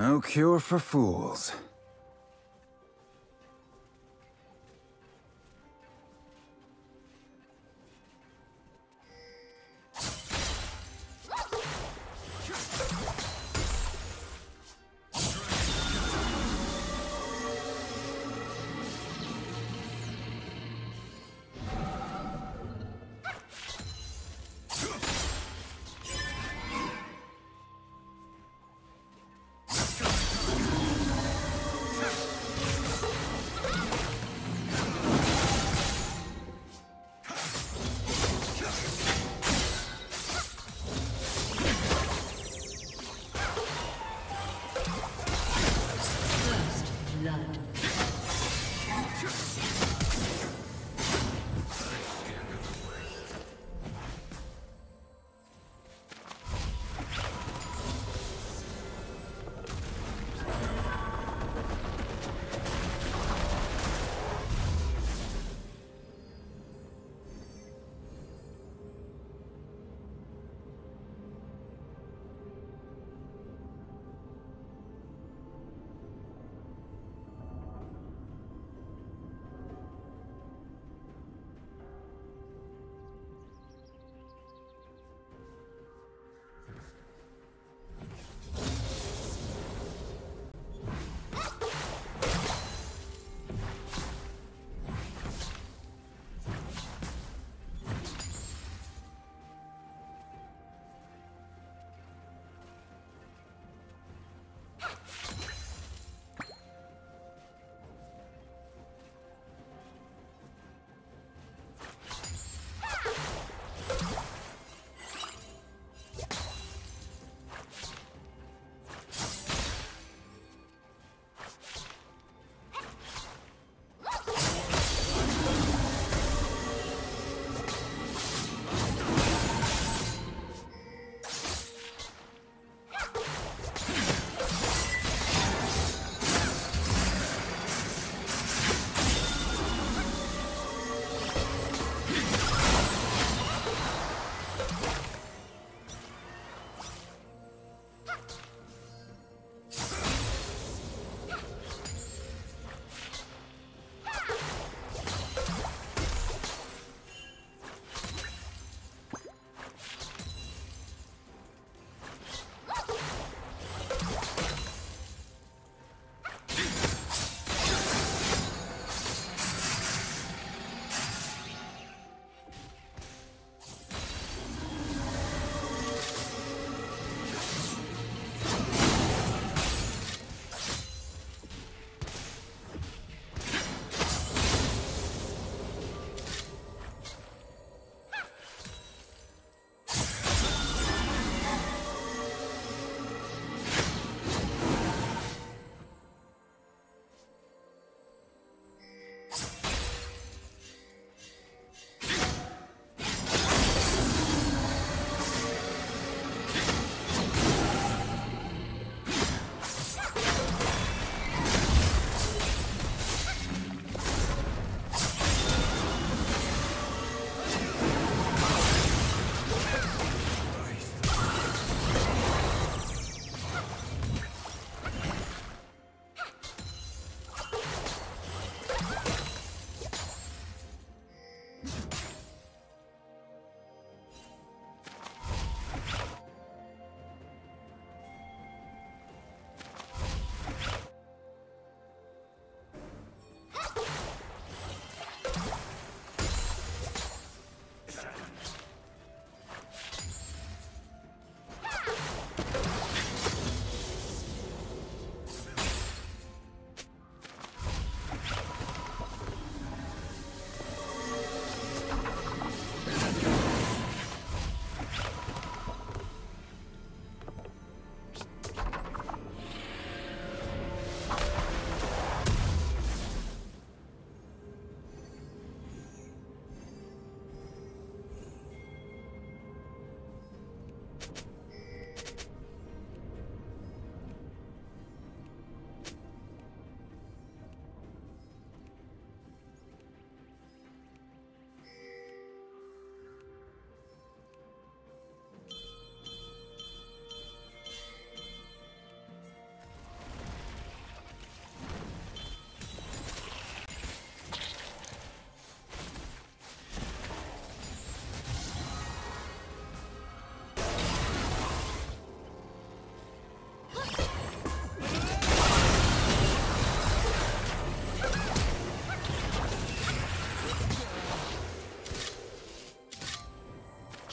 No cure for fools.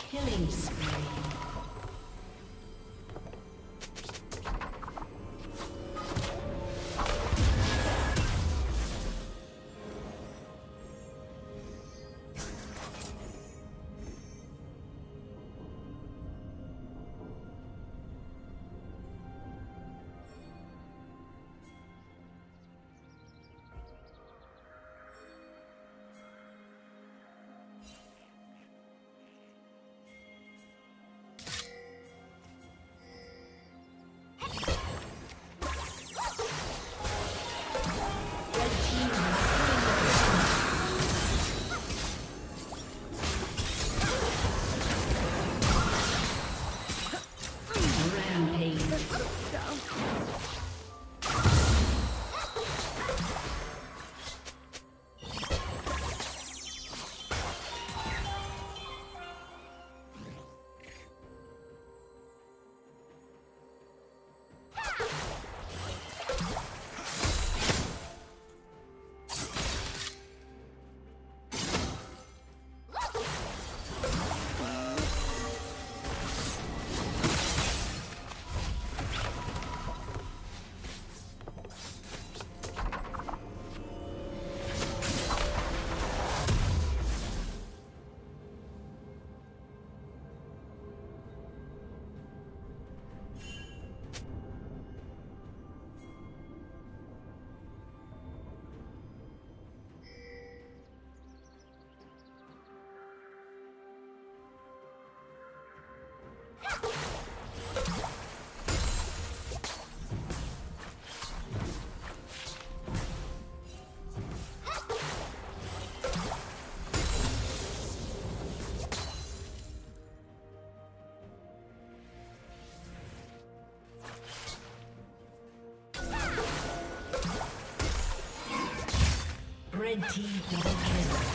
Killing spree. Red team double kill.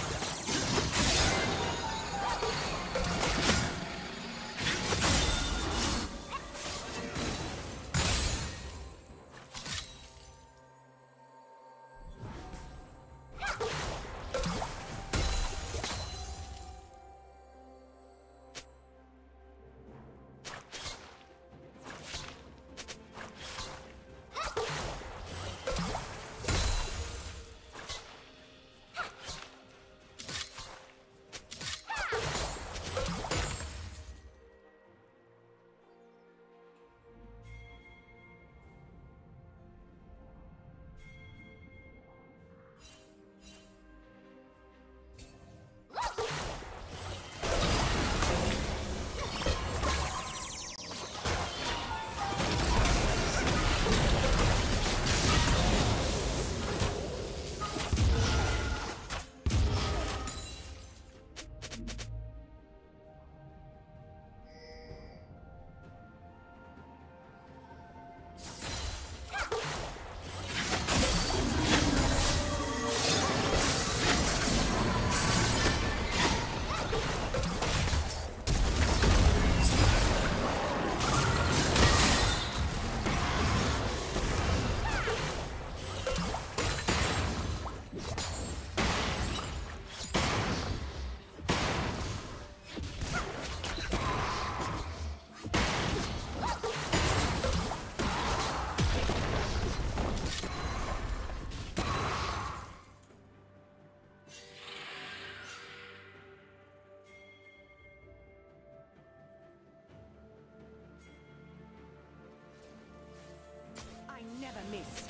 Never miss.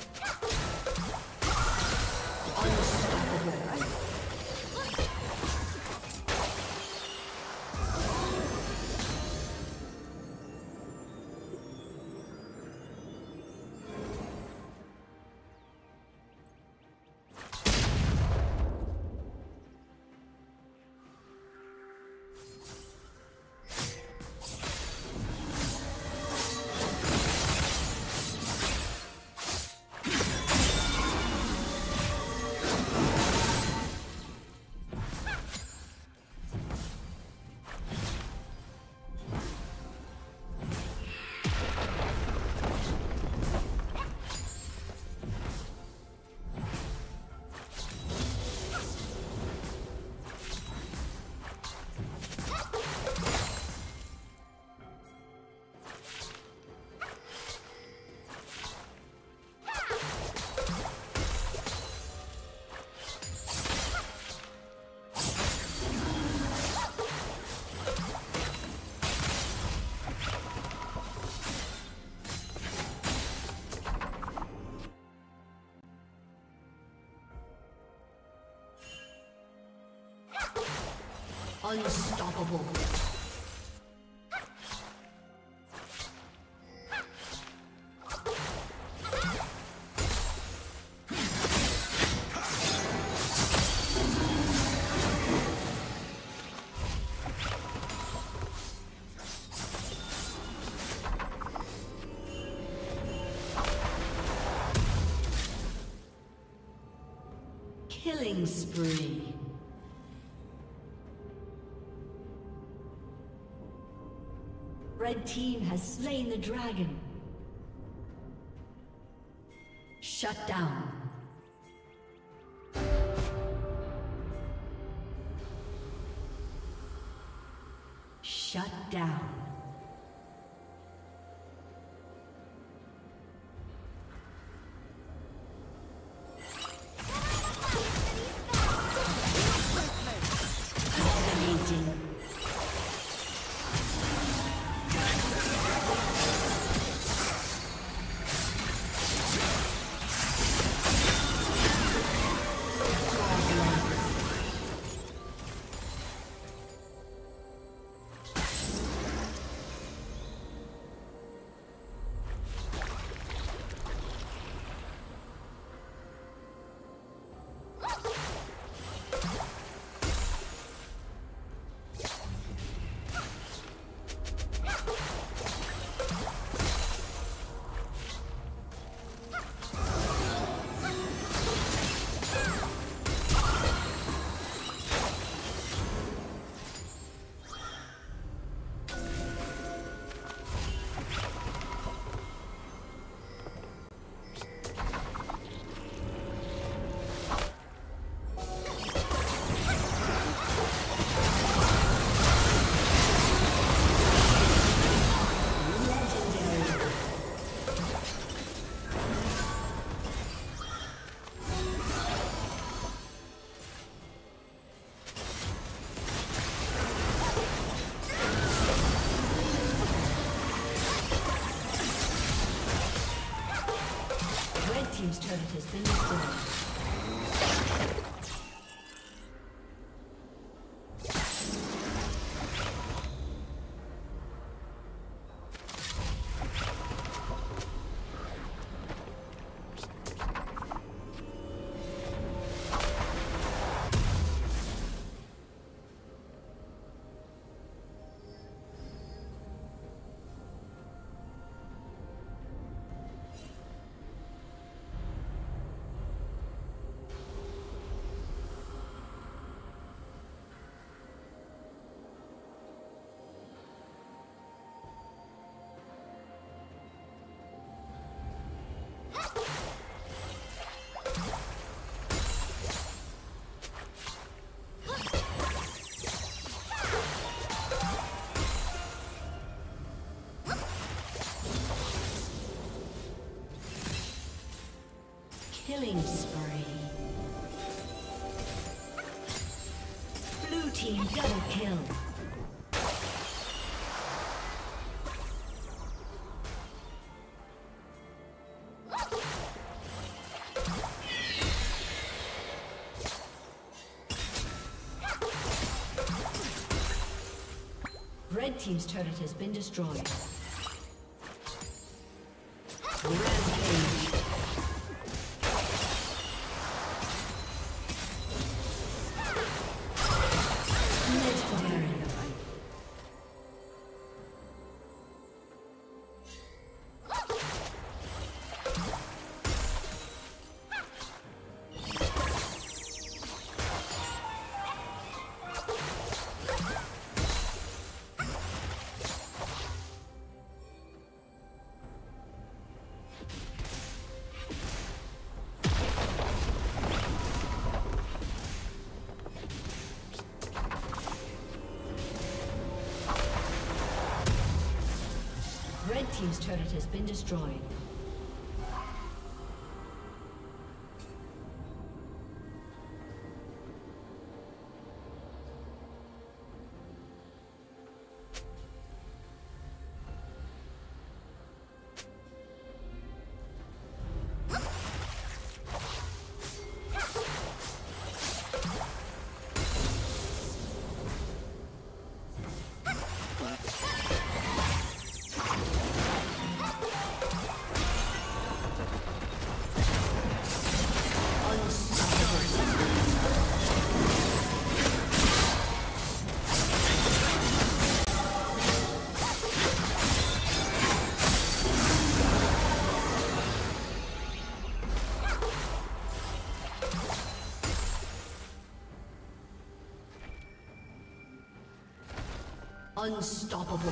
Unstoppable. Killing spree. Red team has slain the dragon. Shut down. Shut down. Team's turret has been destroyed. Killing spree. Blue team double kill. Red team's turret has been destroyed. Team's turret has been destroyed. Unstoppable.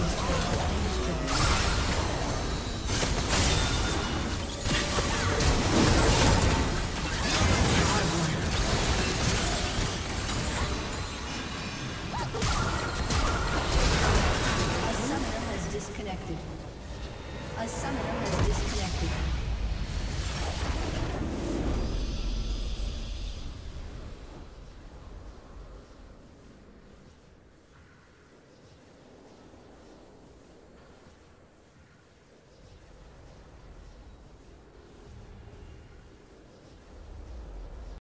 Let's